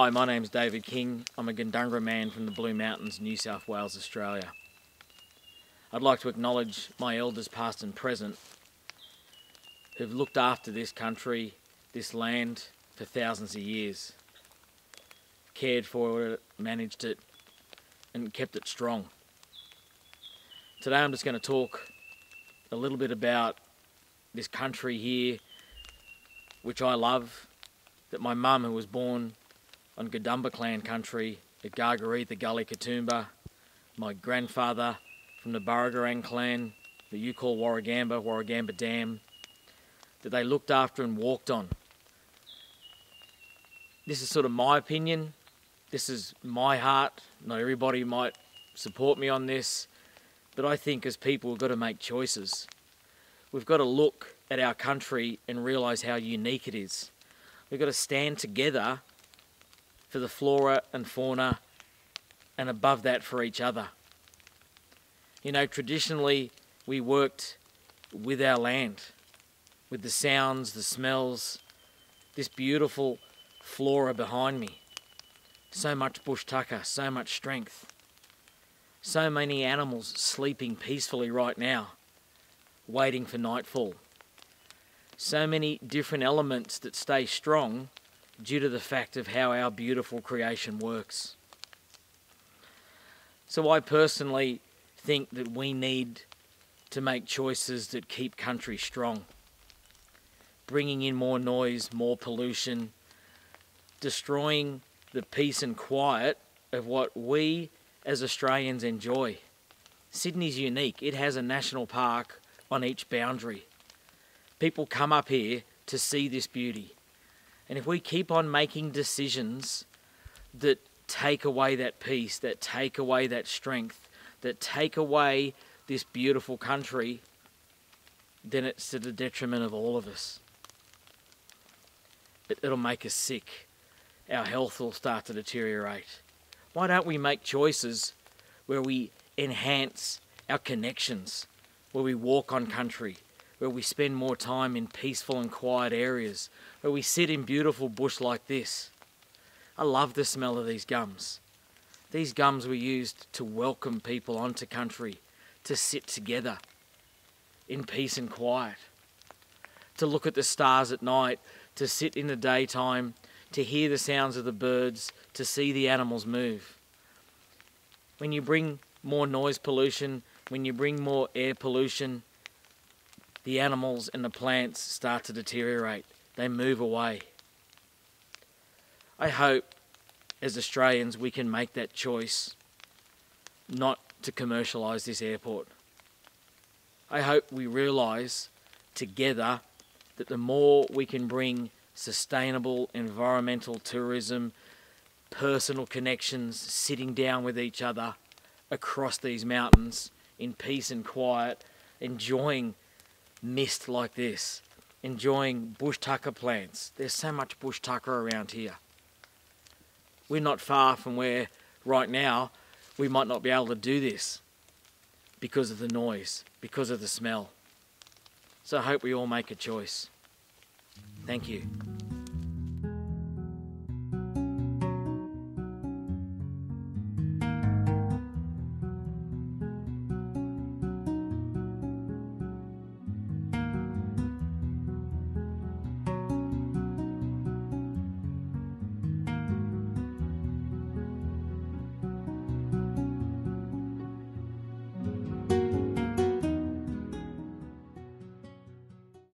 Hi, my name's David King. I'm a Gundungurra man from the Blue Mountains, New South Wales, Australia. I'd like to acknowledge my elders past and present who've looked after this country, this land, for thousands of years. Cared for it, managed it, and kept it strong. Today I'm just going to talk a little bit about this country here, which I love, that my mum, who was born on Gundungurra clan country at Gargary, the Gully Katoomba, my grandfather from the Burragarang clan that you call Warragamba, Warragamba Dam, that they looked after and walked on. This is sort of my opinion, this is my heart, not everybody might support me on this, but I think as people we've got to make choices. We've got to look at our country and realise how unique it is. We've got to stand together for the flora and fauna, and above that for each other. You know, traditionally we worked with our land, with the sounds, the smells, this beautiful flora behind me. So much bush tucker, so much strength. So many animals sleeping peacefully right now, waiting for nightfall. So many different elements that stay strong due to the fact of how our beautiful creation works. So I personally think that we need to make choices that keep country strong. Bringing in more noise, more pollution, destroying the peace and quiet of what we as Australians enjoy. Sydney's unique. It has a national park on each boundary. People come up here to see this beauty. And if we keep on making decisions that take away that peace, that take away that strength, that take away this beautiful country, then it's to the detriment of all of us. It'll make us sick. Our health will start to deteriorate. Why don't we make choices where we enhance our connections, where we walk on country, where we spend more time in peaceful and quiet areas, where we sit in beautiful bush like this. I love the smell of these gums. These gums were used to welcome people onto country, to sit together in peace and quiet, to look at the stars at night, to sit in the daytime, to hear the sounds of the birds, to see the animals move. When you bring more noise pollution, when you bring more air pollution, the animals and the plants start to deteriorate. They move away. I hope, as Australians, we can make that choice not to commercialise this airport. I hope we realise together that the more we can bring sustainable environmental tourism, personal connections, sitting down with each other across these mountains in peace and quiet, enjoying mist like this, enjoying bush tucker plants. There's so much bush tucker around here. We're not far from where right now we might not be able to do this because of the noise, because of the smell. So I hope we all make a choice. Thank you.